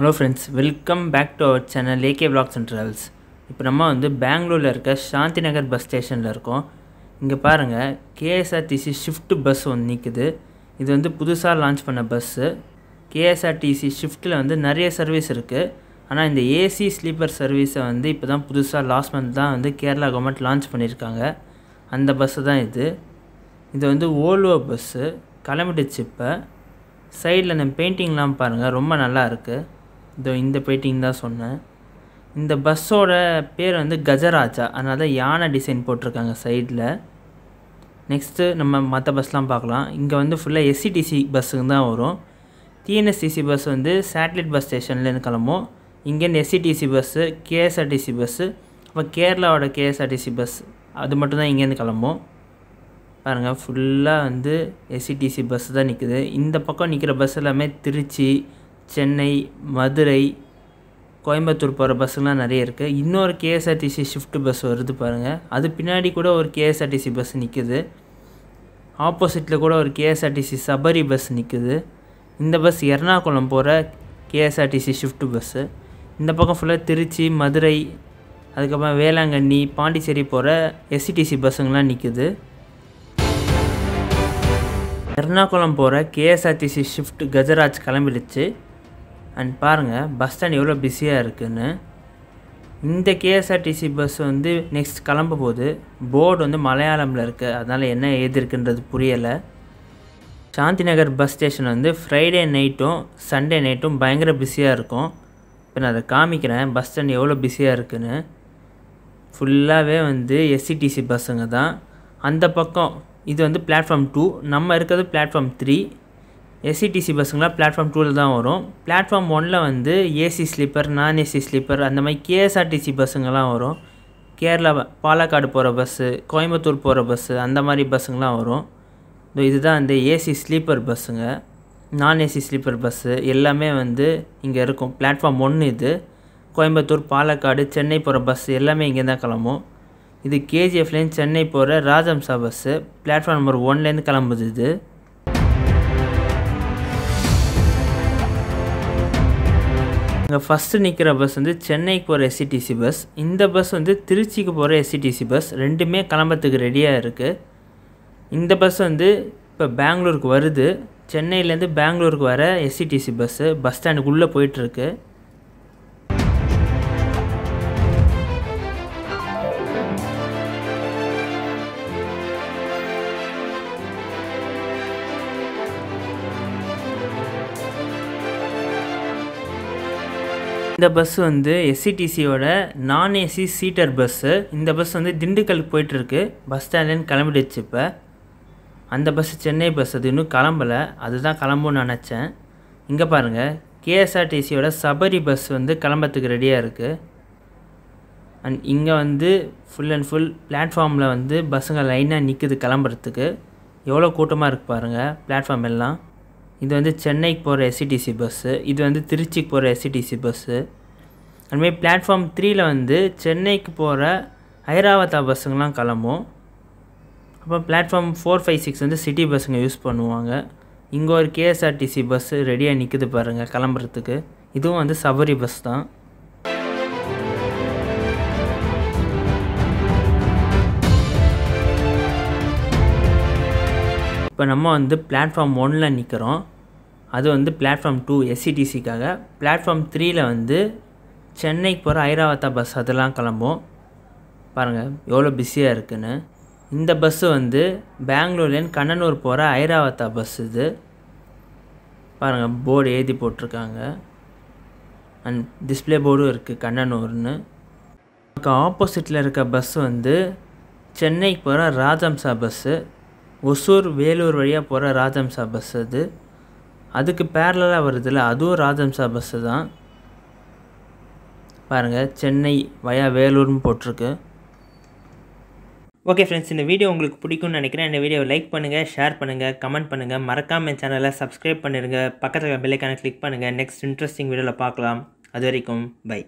Hello friends, welcome back to our channel AK Vlogs and Travels. இப்போ நம்ம வந்து பெங்களூர்ல இருக்க சாந்திநகர் பஸ் ஸ்டேஷன்ல இருக்கோம். இங்க பாருங்க KSRTC ஷிஃப்ட் பஸ் வந்து நிக்குது. இது வந்து புதுசா லான்ச் பண்ண பஸ். KSRTC ஷிஃப்ட்ல வந்து நிறைய சர்வீஸ் இருக்கு. ஆனா இந்த AC ஸ்லீப்பர் சர்வீஸ் வந்து இப்போதான் புதுசா லாஸ்ட் மந்த் தான் வந்து கேரளா கவர்மெண்ட் லான்ச் பண்ணிருக்காங்க. அந்த பஸ் தான் இது. இது வந்து Volvo பஸ். கிளம்பிடுச்சு இப்ப. சைடுல நம்ம பெயிண்டிங்லாம் பாருங்க ரொம்ப நல்லா இருக்கு. இந்த பெயிண்டிங் தான் சொன்னேன். இந்த பஸ்ஸோட பேர் வந்து கஜராஜா, அதனால யானை டிசைன் போட்டுருக்காங்க சைடில். நெக்ஸ்ட்டு நம்ம மற்ற பஸ்லாம் பார்க்கலாம். இங்கே வந்து ஃபுல்லாக SCTC பஸ்ஸுங்க தான் வரும். TNSTC பஸ் வந்து சேட்டலைட் பஸ் ஸ்டேஷன்லேருந்து கிளம்பும். இங்கேருந்து SCTC பஸ்ஸு, KSRTC பஸ்ஸு, அப்போ கேரளாவோட KSRTC பஸ் அது மட்டும்தான் இங்கேருந்து கிளம்பும். பாருங்கள் ஃபுல்லாக வந்து SCTC பஸ் தான் நிற்குது. இந்த பக்கம் நிற்கிற பஸ் எல்லாமே திருச்சி, சென்னை, மதுரை, கோயம்புத்தூர் போகிற பஸ்ஸுலாம் நிறைய இருக்குது. இன்னொரு KSRTC ஷிஃப்ட் பஸ் வருது பாருங்கள். அது பின்னாடி கூட ஒரு KSRTC பஸ் நிற்குது. ஆப்போசிட்டில் கூட ஒரு KSRTC சபரி பஸ் நிற்குது. இந்த பஸ் எர்ணாகுளம் போகிற KSRTC ஷிஃப்ட் பஸ்ஸு. இந்த பக்கம் ஃபுல்லாக திருச்சி, மதுரை, அதுக்கப்புறம் வேளாங்கண்ணி, பாண்டிச்சேரி போகிற SCTC பஸ்ஸுங்கெலாம் நிற்குது. எர்ணாகுளம் போகிற KSRTC ஷிஃப்ட் கஜராஜ் கிளம்பிடுச்சு. அண்ட் பாருங்கள் பஸ் ஸ்டாண்ட் எவ்வளோ பிஸியாக இருக்குதுன்னு. இந்த KSRTC பஸ் வந்து நெக்ஸ்ட் கிளம்ப போது. போர்டு வந்து மலையாளமில் இருக்குது, அதனால் என்ன எழுதியிருக்குன்றது புரியலை. சாந்திநகர் பஸ் ஸ்டேஷன் வந்து ஃப்ரைடே நைட்டும் சண்டே நைட்டும் பயங்கர பிஸியாக இருக்கும். இப்போ நான் அதை காமிக்கிறேன் பஸ் ஸ்டாண்ட் எவ்வளோ பிஸியாக இருக்குதுன்னு. ஃபுல்லாகவே வந்து SCTC பஸ்ஸுங்க தான். அந்த பக்கம் இது வந்து பிளாட்ஃபார்ம் 2, நம்ம இருக்கிறது பிளாட்ஃபார்ம் 3. SCTC பஸ்ஸுங்களாம் பிளாட்ஃபார்ம் 2ல் தான் வரும். பிளாட்ஃபார்ம் 1ல் வந்து AC sleeper, non AC sleeper, அந்த மாதிரி KSRTC பஸ்ஸுங்கள்லாம் வரும். கேரளா பாலக்காடு போகிற பஸ்ஸு, கோயம்புத்தூர் போகிற பஸ்ஸு, அந்த மாதிரி பஸ்ஸுங்கள்லாம் வரும். இதுதான் அந்த AC ஸ்லீப்பர் பஸ்ஸுங்க, நான் AC ஸ்லீப்பர் பஸ்ஸு எல்லாமே வந்து இங்கே இருக்கும். பிளாட்ஃபார்ம் 1 இது. கோயம்புத்தூர், பாலக்காடு, சென்னை போகிற பஸ்ஸு எல்லாமே இங்கே தான் கிளம்பும். இது KGFலேருந்து சென்னை போகிற ராஜம்சா பஸ்ஸு பிளாட்ஃபார்ம் நம்பர் 1லேருந்து கிளம்புது. இது இங்கே ஃபஸ்ட்டு நிற்கிற பஸ் வந்து சென்னைக்கு போகிற SCTC பஸ். இந்த பஸ் வந்து திருச்சிக்கு போகிற SCTC பஸ். ரெண்டுமே கிளம்பத்துக்கு ரெடியாக இருக்குது. இந்த பஸ் வந்து இப்போ பெங்களூருக்கு வருது. சென்னையிலேருந்து பெங்களூருக்கு வர SCTC பஸ்ஸு பஸ் ஸ்டாண்டுக்குள்ளே போயிட்டுருக்கு. இந்த பஸ் வந்து SCTCயோட நான் AC சீட்டர் பஸ்ஸு. இந்த பஸ் வந்து திண்டுக்கலுக்கு போயிட்டுருக்கு. பஸ் ஸ்டாண்ட்லேருந்து கிளம்பிடுச்சு இப்போ. அந்த பஸ்ஸு சென்னை பஸ், அது இன்னும் கிளம்பலை, அதுதான் கிளம்புன்னு நினச்சேன். இங்கே பாருங்கள் KSRTCயோட சபரி பஸ் வந்து கிளம்பத்துக்கு ரெடியாக இருக்குது. அண்ட் இங்கே வந்து ஃபுல் அண்ட் ஃபுல் பிளாட்ஃபார்மில் வந்து பஸ்ஸுங்க லைனாக நிற்குது கிளம்புறதுக்கு. எவ்வளோ கூட்டமாக இருக்குது பாருங்கள் பிளாட்ஃபார்ம் எல்லாம். இது வந்து சென்னைக்கு போகிற SCTC பஸ்ஸு, இது வந்து திருச்சிக்கு போகிற SCTC பஸ்ஸு. அதுமாதிரி பிளாட்ஃபார்ம் 3ல் வந்து சென்னைக்கு போகிற ஐராவதா பஸ்ஸுங்கெலாம் கிளம்பும். அப்புறம் பிளாட்ஃபார்ம் 4, 5, 6 வந்து சிட்டி பஸ்ஸுங்க யூஸ் பண்ணுவாங்க. இங்கே ஒரு KSRTC பஸ்ஸு ரெடியாக நிற்குது பாருங்கள் கிளம்புறதுக்கு. இதுவும் வந்து சபரி பஸ் தான். இப்போ நம்ம வந்து பிளாட்ஃபார்ம் 1ல் நிற்கிறோம். அது வந்து பிளாட்ஃபார்ம் 2 SCTCக்காக. பிளாட்ஃபார்ம் 3ல் வந்து சென்னைக்கு போகிற ஐராவதா பஸ் அதெல்லாம் கிளம்பும். பாருங்கள் எவ்வளோ பிஸியாக இருக்குதுன்னு. இந்த பஸ்ஸு வந்து பெங்களூர்லேருந்து கண்ணனூர் போகிற ஐராவதா பஸ். இது பாருங்கள் போர்டு எழுதி போட்டிருக்காங்க. அண்ட் டிஸ்பிளே போர்டும் இருக்குது கண்ணனூர்னு. நமக்கு ஆப்போசிட்டில் இருக்க பஸ் வந்து சென்னைக்கு போகிற ராஜம்சா பஸ்ஸு, ஒசூர் வேலூர் வழியாக போகிற ராஜம்சா பஸ். அது அதுக்கு பேரலாக வருதுல்ல, அதுவும் ராஜம்சா பஸ்ஸு தான். பாருங்கள் சென்னை வயா வேலூர்னு போட்டிருக்கு. ஓகே ஃப்ரெண்ட்ஸ், இந்த வீடியோ உங்களுக்கு பிடிக்கும்னு நினைக்கிறேன். இந்த வீடியோவை லைக் பண்ணுங்கள், ஷேர் பண்ணுங்கள், கமெண்ட் பண்ணுங்கள். மறக்காம என் சேனலை சப்ஸ்கிரைப் பண்ணிடுங்க. பக்கத்தில் பெல் ஐக்கானை கிளிக் பண்ணுங்கள். நெக்ஸ்ட் இன்ட்ரெஸ்டிங் வீடியோவில் பார்க்கலாம். அது வரைக்கும் பை.